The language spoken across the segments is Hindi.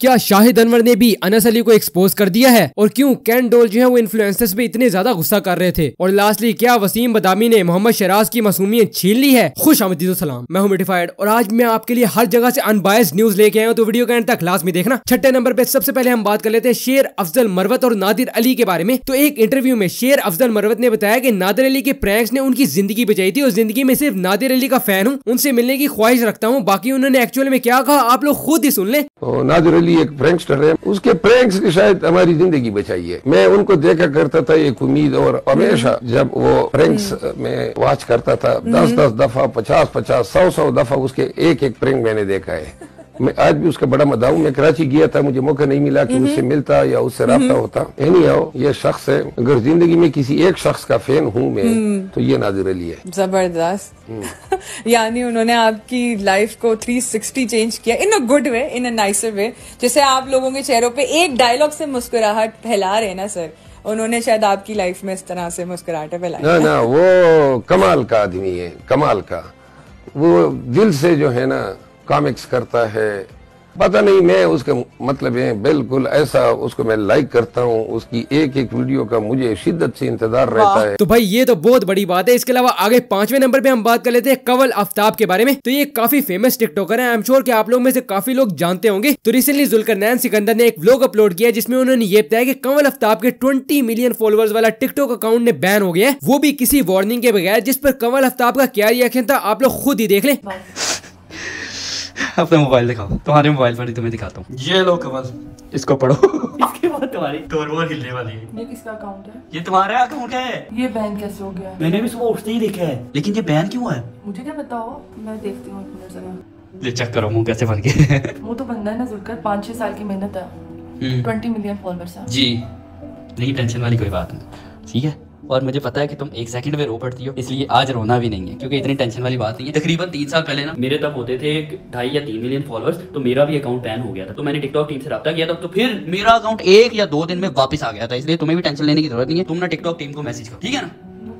क्या शाहिद अनवर ने भी अनस अली को एक्सपोज कर दिया है, और क्यों कैंडोल जो है वो इन्फ्लुएंसर्स पे इतने ज्यादा गुस्सा कर रहे थे, और लास्टली क्या वसीम बदामी ने मोहम्मद शिराज की मासूमियत छीन ली है। खुश आमदीद सलाम, मैं हूं मिट्टी फायड और आज मैं आपके लिए हर जगह से अनबायस्ड न्यूज लेके आया हूं, तो वीडियो के एंड तक लास्ट में देखना। छठे नंबर पे सबसे पहले हम बात कर लेते हैं शेर अफजल मरवत और नादिर अली के बारे में। तो एक इंटरव्यू में शेर अफजल मरवत ने बताया कि नादिर अली के प्रैंक्स ने उनकी जिंदगी बचाई थी और जिंदगी में सिर्फ नादिर अली का फैन हूँ, उनसे मिलने की ख्वाहिश रखता हूँ। बाकी उन्होंने एक्चुअल में क्या कहा आप लोग खुद ही सुन ले। नादिर अली एक प्रैंकस्टर है, उसके प्रैंक्स ने शायद हमारी जिंदगी बचाई है। मैं उनको देखा करता था एक उम्मीद, और हमेशा जब वो प्रैंक्स में वॉच करता था 10-10 दफा, 50-50, 100-100 दफा उसके एक प्रैंक मैंने देखा है। मैं आज भी उसका बड़ा मदाऊ, मैं कराची गया था, मुझे मौका नहीं मिला कि उससे मिलता या उससे रब्ता होता। एनी हाउ ये शख्स है, अगर जिंदगी में किसी एक शख्स का फैन हूँ मैं तो ये नादिर अली है। जबरदस्त यानी उन्होंने आपकी लाइफ को 360 चेंज किया, इन a good way, in a nicer वे। जैसे आप लोगों के चेहरों पे एक डायलॉग से मुस्कुराहट फैला रहे ना सर, उन्होंने शायद आपकी लाइफ में इस तरह से मुस्कुराहट फैलाई। ना ना, वो कमाल का आदमी है, कमाल का। वो दिल से जो है ना कॉमिक्स करता है, पता नहीं मैं उसका मतलब है बिल्कुल ऐसा, उसको मैं लाइक करता हूँ, उसकी एक एक वीडियो का मुझे शिद्दत से इंतजार रहता है। तो भाई ये तो बहुत बड़ी बात है। इसके अलावा आगे पांचवें नंबर पे हम बात कर लेते हैं कवल अफ्ताब के बारे में। तो ये काफी फेमस टिकटॉकर है, आई एम श्योर कि आप लोग में से काफी लोग जानते होंगे। तो रिसेंटली जुल्करनैन सिकंदर ने एक व्लॉग अपलोड किया जिसमें उन्होंने ये बताया कि कवल अफ्ताब के 20 मिलियन फॉलोअर्स वाला टिकटॉक अकाउंट ने बैन हो गया है, वो भी किसी वार्निंग के बगैर, जिस पर कवल अफ्ताब का क्या रिएक्शन था आप लोग खुद ही देख ले। अपना मोबाइल दिखाओ, तुम्हारे मोबाइल पर ही तुम्हें दिखाता हूँ, ये लो कवल, इसको पढ़ो। इसके बाद तुम्हारी तोड़-मोड़ हिलने वाली है। ये किसका अकाउंट है? ये तुम्हारा अकाउंट है। ये बैन कैसे हो गया? मैंने भी सुबह उठते ही देखा है, लेकिन ये बैन क्यों है मुझे क्या पता हो। मैं देखती हूँ, ले चेक करो मुँह कैसे बन गए। वो तो बंदा है ना जुलकर, 5-6 साल की मेहनत है, 20 मिलियन फॉलोअर्स है जी। नहीं टेंशन वाली कोई बात नहीं, ठीक है। और मुझे पता है कि तुम एक सेकंड में रो पड़ती हो, इसलिए आज रोना भी नहीं है, क्योंकि इतनी टेंशन वाली बात नहीं है। तकरीबन 3 साल पहले ना मेरे तब होते थे 2.5 या 3 मिलियन फॉलोअर्स, तो मेरा भी अकाउंट बैन हो गया था। तो मैंने टिकटॉक टीम से रब्ता किया था, तो फिर मेरा अकाउंट 1 या 2 दिन में वापस आ गया था, इसलिए तुम्हें भी टेंशन लेने की जरूरत नहीं है। तुम ना टिकटॉक टीम को मैसेज करो, ठीक है ना,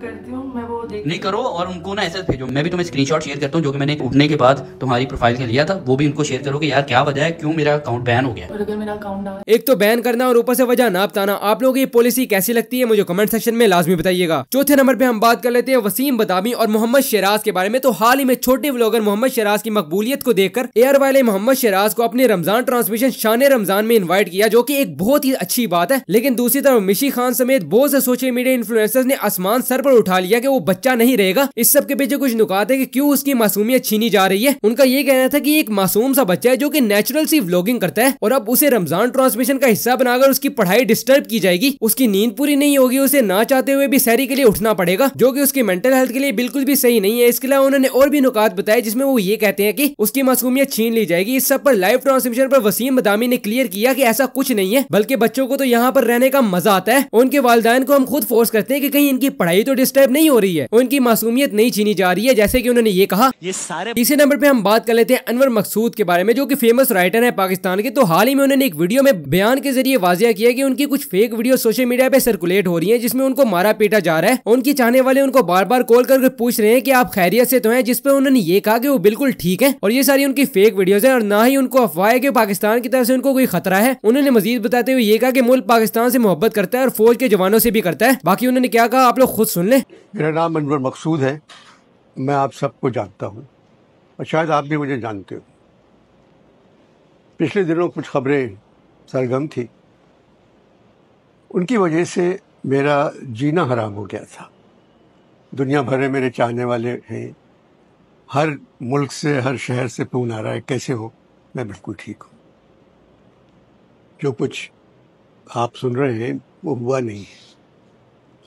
करती हूं मैं, वो देख नहीं करो, और उनको ना ऐसे भेजो। मैं भी तुम्हें स्क्रीनशॉट शेयर करता हूं जो कि मैंने उठने के बाद तुम्हारी प्रोफाइल का लिया था, वो भी उनको शेयर करो कि यार क्या वजह है क्यों मेरा अकाउंट बैन हो गया। और अगर मेरा अकाउंट ना, एक तो बैन करना और ऊपर से वजह ना बताना, आप लोगों को ये पॉलिसी कैसी लगती है मुझे कमेंट सेक्शन में लाजमी बताइएगा। चौथे नंबर पे हम बात कर लेते हैं वसीम बदामी और मोहम्मद शिराज के बारे में। तो हाल ही में छोटे व्लॉगर मोहम्मद शिराज की मकबूलियत को देखकर एयर वाले मोहम्मद शिराज को अपने रमजान ट्रांसमिशन शान रमजान में इन्वाइट किया, जो कि एक बहुत ही अच्छी बात है। लेकिन दूसरी तरफ मिशी खान समेत बहुत से सोशल मीडिया इन्फ्लुएंसर्स ने आसमान सर उठा लिया कि वो बच्चा नहीं रहेगा। इस सब के पीछे कुछ नुकात है कि क्यों उसकी मासूमियत छीनी जा रही है। उनका ये कहना था कि एक मासूम सा बच्चा है जो कि नेचुरल सी व्लॉगिंग करता है, और अब उसे रमजान ट्रांसमिशन का हिस्सा बनाकर उसकी पढ़ाई डिस्टर्ब की जाएगी, उसकी नींद पूरी नहीं होगी, उसे ना चाहते हुए भी सहरी के लिए उठना पड़ेगा, जो कि उसकी मेंटल हेल्थ के लिए बिल्कुल भी सही नहीं है। इसके अलावा उन्होंने और भी नुकात बताए जिसमें वो ये कहते हैं कि उसकी मासूमियत छीन ली जाएगी। इस सब पर लाइव ट्रांसमिशन पर वसीम बदामी ने क्लियर किया कि ऐसा कुछ नहीं है, बल्कि बच्चों को तो यहाँ पर रहने का मजा आता है, उनके वालिदैन को हम खुद फोर्स करते हैं कि कहीं इनकी पढ़ाई डिस्टर्ब नहीं हो रही है, उनकी मासूमियत नहीं छीनी जा रही है, जैसे कि उन्होंने ये कहा। ये सारे तीसरे नंबर पे हम बात कर लेते हैं अनवर मकसूद के बारे में, जो कि फेमस राइटर है पाकिस्तान के। तो हाल ही में उन्होंने एक वीडियो में बयान के जरिए वाजिया किया कि उनकी कुछ फेक वीडियो सोशल मीडिया पे सर्कुलेट हो रही है जिसमें उनको मारा पीटा जा रहा है, उनके चाहने वाले उनको बार बार कॉल करके पूछ रहे हैं कि आप खैरियत से तो हैं, जिस पर उन्होंने ये कहा कि वो बिल्कुल ठीक है और ये सारी उनकी फेक वीडियोज है और ना ही उनको अफवाह है कि पाकिस्तान की तरफ से उनको कोई खतरा है। उन्होंने मजीद बताते हुए ये कहा कि मुल्क पाकिस्तान से मोहब्बत करता है और फौज के जवानों से भी करता है। बाकी उन्होंने क्या कहा आप लोग खुद सुन। मेरा नाम अनवर मकसूद है, मैं आप सबको जानता हूँ और शायद आप भी मुझे जानते हो। पिछले दिनों कुछ खबरें सरगम थी, उनकी वजह से मेरा जीना हराम हो गया था। दुनिया भर में मेरे चाहने वाले हैं, हर मुल्क से हर शहर से फ़ोन आ रहा है कैसे हो। मैं बिल्कुल ठीक हूँ, जो कुछ आप सुन रहे हैं वो हुआ नहीं है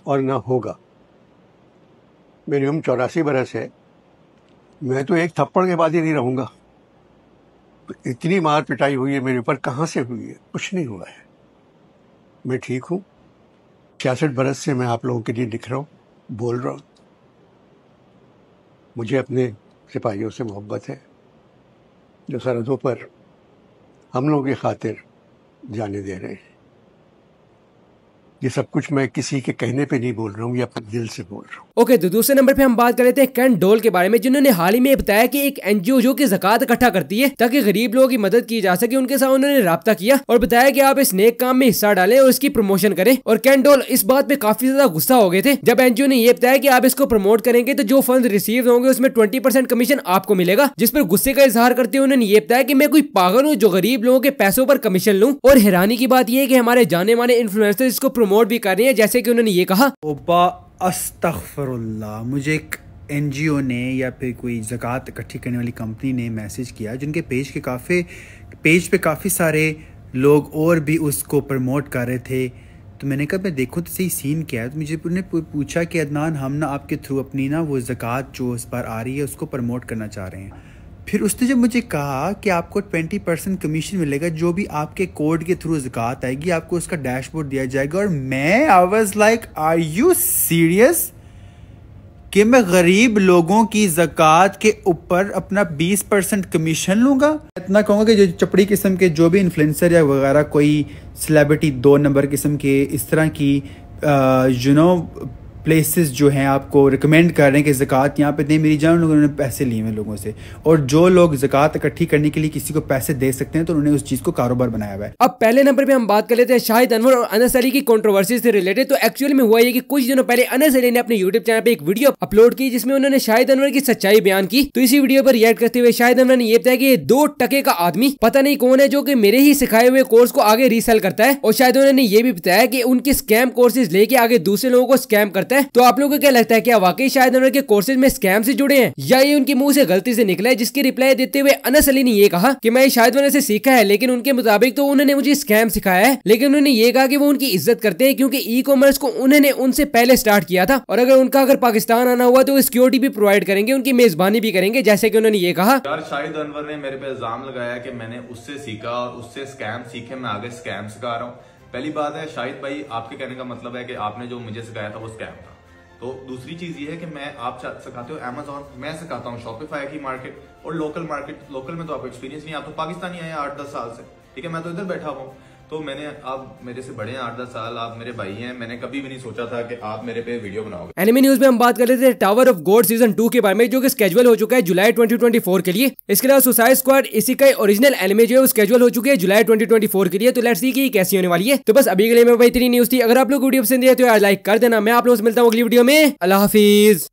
और ना होगा। मेरी उम्र 84 बरस है, मैं तो एक थप्पड़ के बाद ही नहीं रहूँगा। इतनी मार पिटाई हुई है मेरे ऊपर, कहाँ से हुई है, कुछ नहीं हुआ है, मैं ठीक हूँ। 66 बरस से मैं आप लोगों के लिए लिख रहा हूँ, बोल रहा हूँ। मुझे अपने सिपाहियों से मोहब्बत है जो सरहदों पर हम लोगों की खातिर जाने दे रहे हैं। ये सब कुछ मैं किसी के कहने पे नहीं बोल रहा हूँ, ये अपने दिल से बोल रहा हूँ। ओके, तो दूसरे नंबर पे हम बात कर लेते हैं कैंडोल के बारे में, जिन्होंने हाल ही में बताया कि एक एनजीओ जो कि ज़कात इकट्ठा करती है ताकि गरीब लोगों की मदद की जा सके, उनके साथ उन्होंने राब्ता किया और बताया कि आप इस नेक काम में हिस्सा डालें और इसकी प्रमोशन करें। और कैंडोल इस बात पे काफी ज्यादा गुस्सा हो गए थे जब एनजीओ ने यह बताया कि आप इसको प्रमोट करेंगे तो जो फंड रिसीव होंगे उसमें 20% कमीशन आपको मिलेगा, जिस पर गुस्से का इजहार करते हुए उन्होंने ये बताया कि मैं कोई पागल हूँ जो गरीब लोगों के पैसों पर कमीशन लूँ। और हैरानी की बात यह है कि हमारे जाने माने इन्फ्लुएंसर्स इसको प्रमोट भी कर रहे हैं, जैसे कि उन्होंने ये कहा। अस्तगफिरुल्लाह, मुझे एक एनजीओ ने या फिर कोई ज़कात इकट्ठी करने वाली कंपनी ने मैसेज किया जिनके पेज पे काफ़ी सारे लोग और भी उसको प्रमोट कर रहे थे। तो मैंने कहा मैं देखूँ तो सही सीन क्या है। तो मुझे उन्होंने पूछा कि अदनान, हम ना आपके थ्रू अपनी ना वो ज़कात जो उस पर आ रही है उसको प्रमोट करना चाह रहे हैं। फिर उसने जब मुझे कहा कि आपको 20% कमीशन मिलेगा जो भी आपके कोड के थ्रू ज़कात आएगी, आपको उसका डैशबोर्ड दिया जाएगा, और मैं I was like are you serious कि मैं गरीब लोगों की ज़कात के ऊपर अपना 20% कमीशन लूँगा। इतना कहूँगा कि जो चपड़ी किस्म के जो भी इन्फ्लुएंसर या वगैरह कोई सेलेब्रिटी 2 नंबर किस्म के इस तरह की प्लेसेस जो हैं आपको रिकमेंड कर रहे हैं कि ज़कात यहाँ पे दें, मेरी जान लोगों ने पैसे लिए हैं लोगों से, और जो लोग ज़कात इकट्ठी करने के लिए किसी को पैसे दे सकते हैं तो उन्होंने उस चीज़ को कारोबार बनाया हुआ है। अब पहले नंबर पे हम बात कर लेते हैं शाहिद अनवर और अनस अली की कंट्रोवर्सी से रिलेटेड। तो एक्चुअली में हुआ ये कि कुछ दिनों पहले अनस अली ने अपने यूट्यूब चैनल पर एक वीडियो अपलोड की जिसमें उन्होंने शाहिद अनवर की सच्चाई बयान की। तो इसी वीडियो पर रिएक्ट करते हुए शाहिद अनवर ने यह बताया कि 2 टके का आदमी पता नहीं कौन है जो कि मेरे ही सिखाए हुए कोर्स को आगे रीसेल करता है, और शाहिद अनवर ने यह भी बताया कि उनके स्कैम कोर्सेज लेके आगे दूसरे लोगों को स्कैम करता है। तो आप लोगों को क्या लगता है, क्या वाकई शाहिद अनवर के कोर्सेज में स्कैम से जुड़े हैं या ये उनके मुंह से गलती से निकला है? जिसकी रिप्लाई देते हुए अनस अली ने ये कहा कि मैं शाहिद अनवर से सीखा है, लेकिन उनके मुताबिक तो उन्होंने मुझे स्कैम सिखाया है, लेकिन उन्होंने ये कहा कि वो उनकी इज्जत करते हैं क्योंकि ई कॉमर्स को उन्होंने उनसे पहले स्टार्ट किया था, और अगर उनका अगर पाकिस्तान आना हुआ तो सिक्योरिटी भी प्रोवाइड करेंगे, उनकी मेजबानी भी करेंगे, जैसे की उन्होंने ये कहा। यार, शाहिद अनवर ने मेरे पे इल्जाम लगाया कि मैंने उससे सीखा और उससे स्कैम सीखे, मैं आगे स्कैम सिखा रहा हूँ। पहली बात है शाहिद भाई, आपके कहने का मतलब है कि आपने जो मुझे सिखाया था वो स्कैम था। तो दूसरी चीज ये है कि मैं आप सिखाते हो अमेजोन, मैं सिखाता हूँ शॉपिफाई की मार्केट और लोकल में तो आपको एक्सपीरियंस नहीं, आप तो पाकिस्तानी आए 8-10 साल से, ठीक है, मैं तो इधर बैठा हुआ हूँ। तो मैंने, आप मेरे से बड़े हैं 8-10 साल, आप मेरे भाई हैं, मैंने कभी भी नहीं सोचा था कि आप मेरे पे वीडियो बनाओगे। एनिमी न्यूज में हम बात कर रहे थे टावर ऑफ गॉड सीजन 2 के बारे में जो कि स्केजुअल हो चुका है जुलाई 2024 के लिए। इसके अलावा सुसाइड स्क्वाड इसी का ओरिजिनल एनिमे जो है स्केजुअल हो चुकी है जुलाई 2024 के लिए। तो लेट्स सी कि कैसी होने वाली है। तो बस अभी के लिए मैं इतनी न्यूज थी। अगर आप लोग वीडियो पसंद आए तो यार लाइक कर देना। मैं आप लोग से मिलता हूँ अगली वीडियो में। अल्लाह हाफिज।